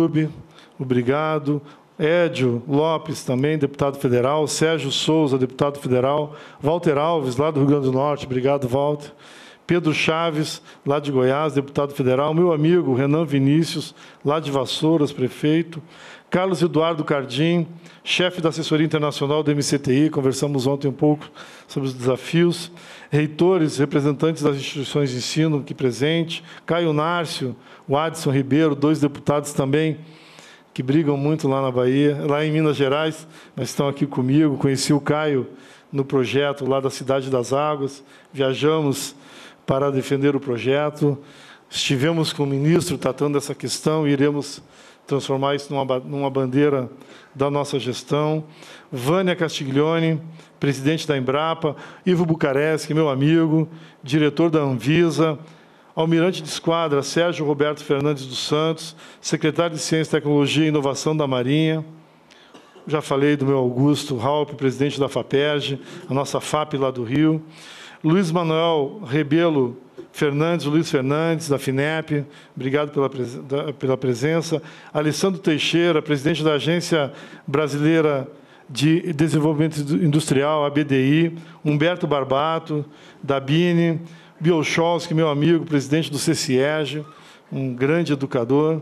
U B, obrigado. Édio Lopes, também, deputado federal. Sérgio Souza, deputado federal. Walter Alves, lá do Rio Grande do Norte, obrigado, Walter. Pedro Chaves, lá de Goiás, deputado federal. Meu amigo Renan Vinícius, lá de Vassouras, prefeito. Carlos Eduardo Cardim, chefe da assessoria internacional do M C T I, conversamos ontem um pouco sobre os desafios. Reitores, representantes das instituições de ensino aqui presente. Caio Nárcio, o Adson Ribeiro, dois deputados também que brigam muito lá na Bahia, lá em Minas Gerais, mas estão aqui comigo. Conheci o Caio no projeto lá da Cidade das Águas, viajamos para defender o projeto, estivemos com o ministro tratando dessa questão e iremos transformar isso numa, numa bandeira da nossa gestão. Vânia Castiglione, presidente da Embrapa, Ivo Bucaresc, meu amigo, diretor da Anvisa, almirante de esquadra Sérgio Roberto Fernandes dos Santos, secretário de Ciência, Tecnologia e Inovação da Marinha. Já falei do meu Augusto Raup, presidente da FAPERJ, a nossa FAP lá do Rio. Luiz Manuel Rebelo Fernandes, Luiz Fernandes, da FINEP, obrigado pela, presen da, pela presença. Alessandro Teixeira, presidente da Agência Brasileira de Desenvolvimento Industrial, A B D I. Humberto Barbato, da Bini. Biolchowski, meu amigo, presidente do C C E G, um grande educador.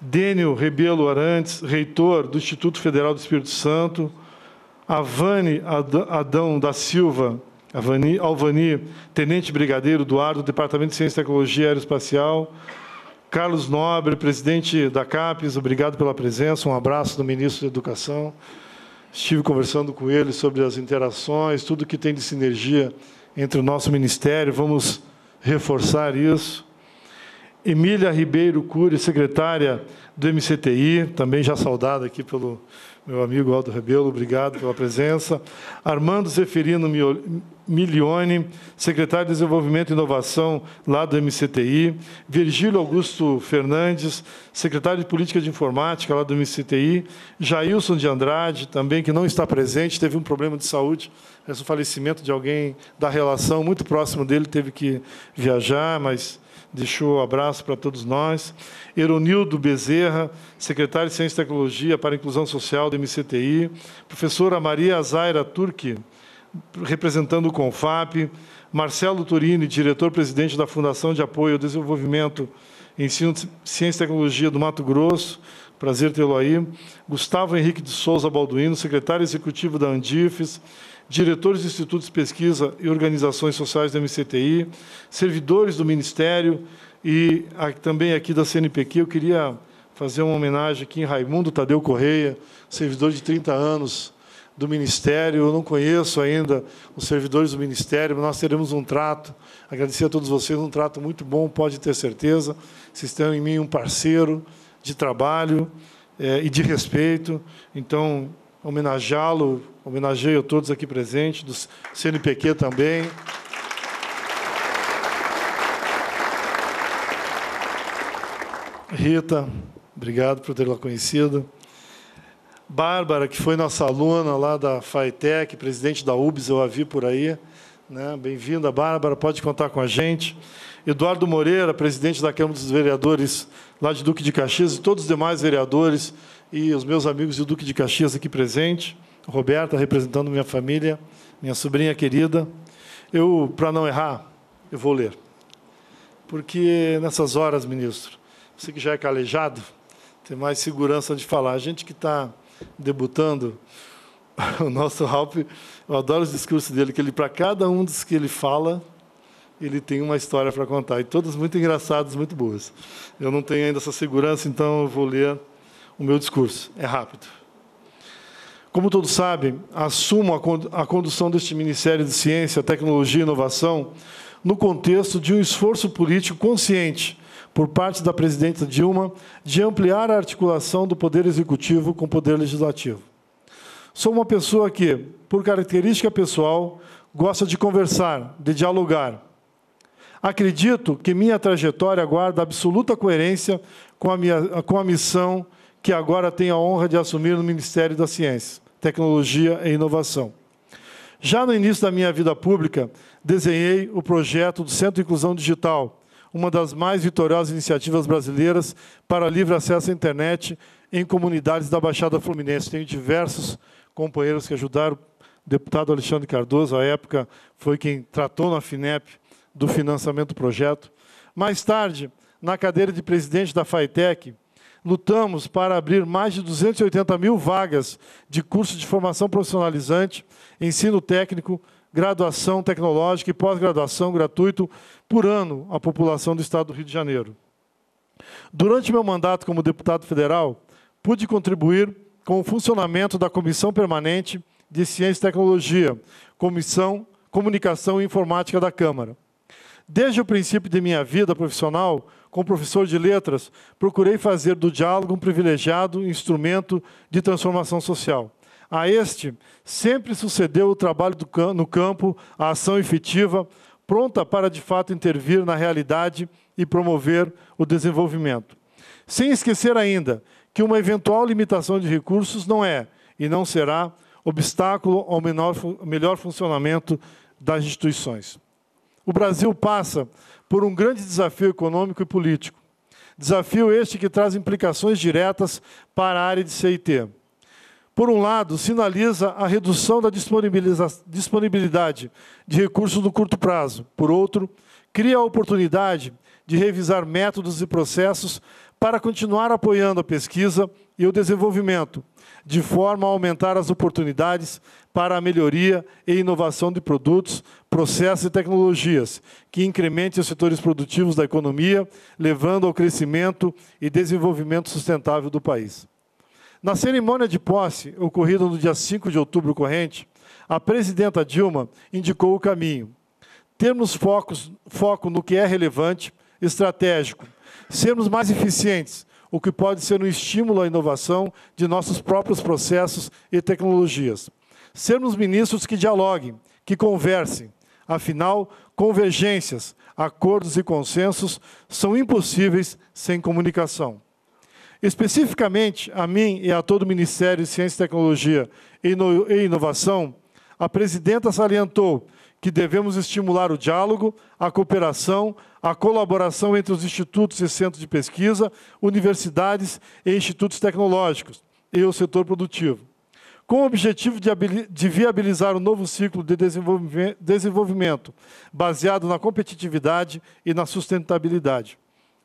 Dênio Rebelo Arantes, reitor do Instituto Federal do Espírito Santo. Avani Adão da Silva, Alvani, Alvani, tenente brigadeiro do A R, do Departamento de Ciência, Tecnologia e Aeroespacial. Carlos Nobre, presidente da CAPES, obrigado pela presença, um abraço do ministro da Educação. Estive conversando com ele sobre as interações, tudo que tem de sinergia entre o nosso ministério, vamos reforçar isso. Emília Ribeiro Curi, secretária do M C T I, também já saudada aqui pelo meu amigo Aldo Rebelo, obrigado pela presença. Armando Zeferino Milione, secretário de Desenvolvimento e Inovação lá do M C T I. Virgílio Augusto Fernandes, secretário de Política de Informática lá do M C T I. Jailson de Andrade, também, que não está presente, teve um problema de saúde, esse falecimento de alguém da relação, muito próximo dele, teve que viajar, mas deixou um abraço para todos nós. Heronildo Bezerra, secretário de Ciência e Tecnologia para a Inclusão Social do M C T I. Professora Maria Zaira Turki, representando o CONFAP. Marcelo Turini, diretor-presidente da Fundação de Apoio ao Desenvolvimento e Ensino de Ciência e Tecnologia do Mato Grosso. Prazer tê-lo aí. Gustavo Henrique de Souza Balduino, secretário executivo da Andifes. Diretores de institutos de pesquisa e organizações sociais da M C T I, servidores do Ministério e também aqui da C N P q. Eu queria fazer uma homenagem aqui em Raimundo Tadeu Correia, servidor de trinta anos do Ministério. Eu não conheço ainda os servidores do Ministério, mas nós teremos um trato. Agradecer a todos vocês, um trato muito bom, pode ter certeza. Vocês têm em mim um parceiro de trabalho é, e de respeito. Então, homenageá-lo, homenageio a todos aqui presentes, do C N P q também. Rita, obrigado por tê-la conhecido. Bárbara, que foi nossa aluna lá da FAETEC, presidente da U B S, eu a vi por aí. Né? Bem-vinda, Bárbara, pode contar com a gente. Eduardo Moreira, presidente da Câmara dos Vereadores lá de Duque de Caxias, e todos os demais vereadores e os meus amigos do Duque de Caxias aqui presentes. Roberta, representando minha família, minha sobrinha querida. Eu, para não errar, eu vou ler. Porque nessas horas, ministro, você que já é calejado, tem mais segurança de falar. A gente que está debutando, o nosso Ralph, eu adoro os discursos dele, que ele, para cada um dos que ele fala, ele tem uma história para contar. E todas muito engraçadas, muito boas. Eu não tenho ainda essa segurança, então eu vou ler o meu discurso. É rápido. Como todos sabem, assumo a condução deste Ministério de Ciência, Tecnologia e Inovação no contexto de um esforço político consciente por parte da presidenta Dilma de ampliar a articulação do Poder Executivo com o Poder Legislativo. Sou uma pessoa que, por característica pessoal, gosta de conversar, de dialogar. Acredito que minha trajetória guarda absoluta coerência com a, minha, com a missão que agora tenho a honra de assumir no Ministério da Ciência, Tecnologia e Inovação. Já no início da minha vida pública, desenhei o projeto do Centro de Inclusão Digital, uma das mais vitoriosas iniciativas brasileiras para livre acesso à internet em comunidades da Baixada Fluminense. Tenho diversos companheiros que ajudaram. O deputado Alexandre Cardoso, à época, foi quem tratou na FINEP do financiamento do projeto. Mais tarde, na cadeira de presidente da FAETEC, lutamos para abrir mais de duzentas e oitenta mil vagas de curso de formação profissionalizante, ensino técnico, graduação tecnológica e pós-graduação gratuito por ano à população do Estado do Rio de Janeiro. Durante meu mandato como deputado federal, pude contribuir com o funcionamento da Comissão Permanente de Ciência e Tecnologia, Comissão Comunicação e Informática da Câmara. Desde o princípio de minha vida profissional, como professor de letras, procurei fazer do diálogo um privilegiado instrumento de transformação social. A este, sempre sucedeu o trabalho do, no campo, a ação efetiva, pronta para, de fato, intervir na realidade e promover o desenvolvimento. Sem esquecer ainda que uma eventual limitação de recursos não é, e não será, obstáculo ao menor, melhor funcionamento das instituições. O Brasil passa por um grande desafio econômico e político. Desafio este que traz implicações diretas para a área de C I T. Por um lado, sinaliza a redução da disponibilidade de recursos no curto prazo. Por outro, cria a oportunidade de revisar métodos e processos para continuar apoiando a pesquisa e o desenvolvimento, de forma a aumentar as oportunidades para a melhoria e inovação de produtos, processos e tecnologias, que incremente os setores produtivos da economia, levando ao crescimento e desenvolvimento sustentável do país. Na cerimônia de posse, ocorrida no dia cinco de outubro corrente, a presidenta Dilma indicou o caminho. Termos focos, foco no que é relevante, estratégico, sermos mais eficientes, o que pode ser um estímulo à inovação de nossos próprios processos e tecnologias. Sermos ministros que dialoguem, que conversem. Afinal, convergências, acordos e consensos são impossíveis sem comunicação. Especificamente, a mim e a todo o Ministério de Ciência, Tecnologia e Inovação, a presidenta salientou que devemos estimular o diálogo, a cooperação, a colaboração entre os institutos e centros de pesquisa, universidades e institutos tecnológicos e o setor produtivo, com o objetivo de viabilizar um novo ciclo de desenvolvimento, baseado na competitividade e na sustentabilidade.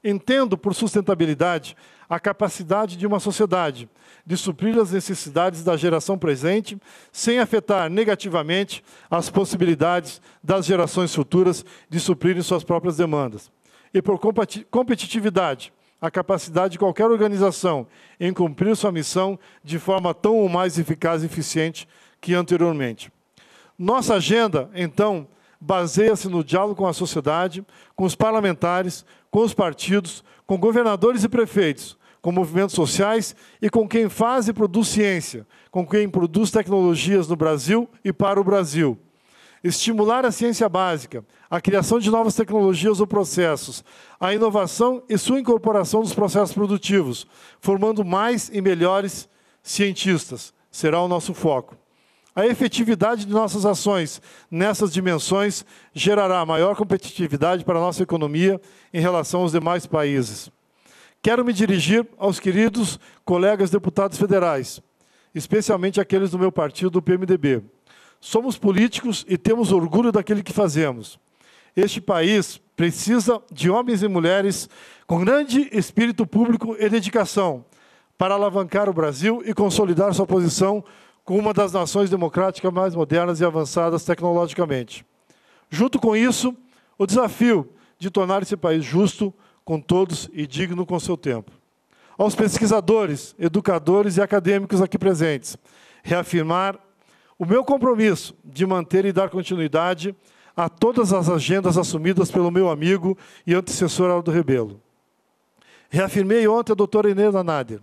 Entendo por sustentabilidade a capacidade de uma sociedade de suprir as necessidades da geração presente sem afetar negativamente as possibilidades das gerações futuras de suprirem suas próprias demandas. E por competitividade, a capacidade de qualquer organização em cumprir sua missão de forma tão ou mais eficaz e eficiente que anteriormente. Nossa agenda, então, baseia-se no diálogo com a sociedade, com os parlamentares, com os partidos, com governadores e prefeitos, com movimentos sociais e com quem faz e produz ciência, com quem produz tecnologias no Brasil e para o Brasil. Estimular a ciência básica, a criação de novas tecnologias ou processos, a inovação e sua incorporação dos processos produtivos, formando mais e melhores cientistas, será o nosso foco. A efetividade de nossas ações nessas dimensões gerará maior competitividade para a nossa economia em relação aos demais países. Quero me dirigir aos queridos colegas deputados federais, especialmente aqueles do meu partido, do P M D B. Somos políticos e temos orgulho daquilo que fazemos. Este país precisa de homens e mulheres com grande espírito público e dedicação para alavancar o Brasil e consolidar sua posição com uma das nações democráticas mais modernas e avançadas tecnologicamente. Junto com isso, o desafio de tornar esse país justo com todos e digno com seu tempo. Aos pesquisadores, educadores e acadêmicos aqui presentes, reafirmar o meu compromisso de manter e dar continuidade a todas as agendas assumidas pelo meu amigo e antecessor Aldo Rebelo. Reafirmei ontem a doutora Helena Nader,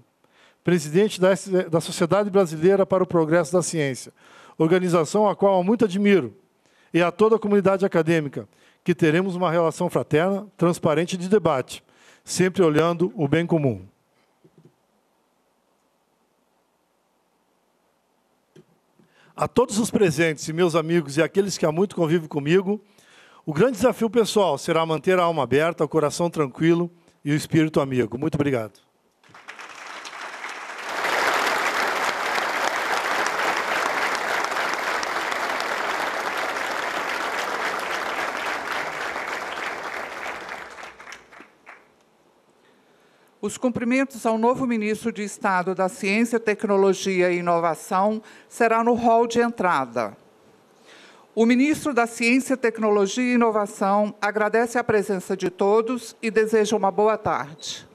presidente da Sociedade Brasileira para o Progresso da Ciência, organização a qual eu muito admiro, e a toda a comunidade acadêmica, que teremos uma relação fraterna, transparente e de debate, sempre olhando o bem comum. A todos os presentes e meus amigos e aqueles que há muito convivem comigo, o grande desafio pessoal será manter a alma aberta, o coração tranquilo e o espírito amigo. Muito obrigado. Os cumprimentos ao novo ministro de Estado da Ciência, Tecnologia e Inovação será no hall de entrada. O ministro da Ciência, Tecnologia e Inovação agradece a presença de todos e deseja uma boa tarde.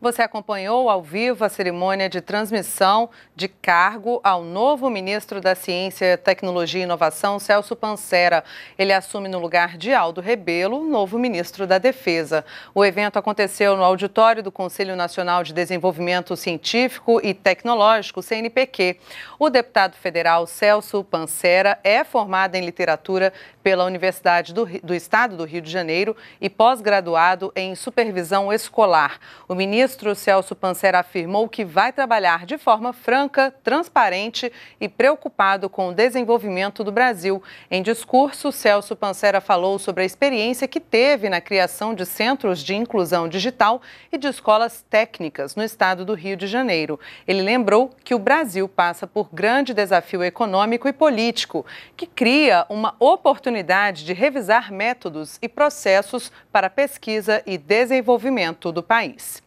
Você acompanhou ao vivo a cerimônia de transmissão de cargo ao novo ministro da Ciência, Tecnologia e Inovação, Celso Pansera. Ele assume no lugar de Aldo Rebelo, novo ministro da Defesa. O evento aconteceu no auditório do Conselho Nacional de Desenvolvimento Científico e Tecnológico, C N P q. O deputado federal Celso Pansera é formado em literatura pela Universidade do, do Estado do Rio de Janeiro e pós-graduado em supervisão escolar. O ministro O ministro Celso Pansera afirmou que vai trabalhar de forma franca, transparente e preocupado com o desenvolvimento do Brasil. Em discurso, Celso Pansera falou sobre a experiência que teve na criação de centros de inclusão digital e de escolas técnicas no estado do Rio de Janeiro. Ele lembrou que o Brasil passa por grande desafio econômico e político, que cria uma oportunidade de revisar métodos e processos para pesquisa e desenvolvimento do país.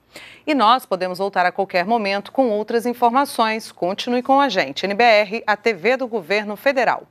E nós podemos voltar a qualquer momento com outras informações. Continue com a gente. N B R, a T V do Governo Federal.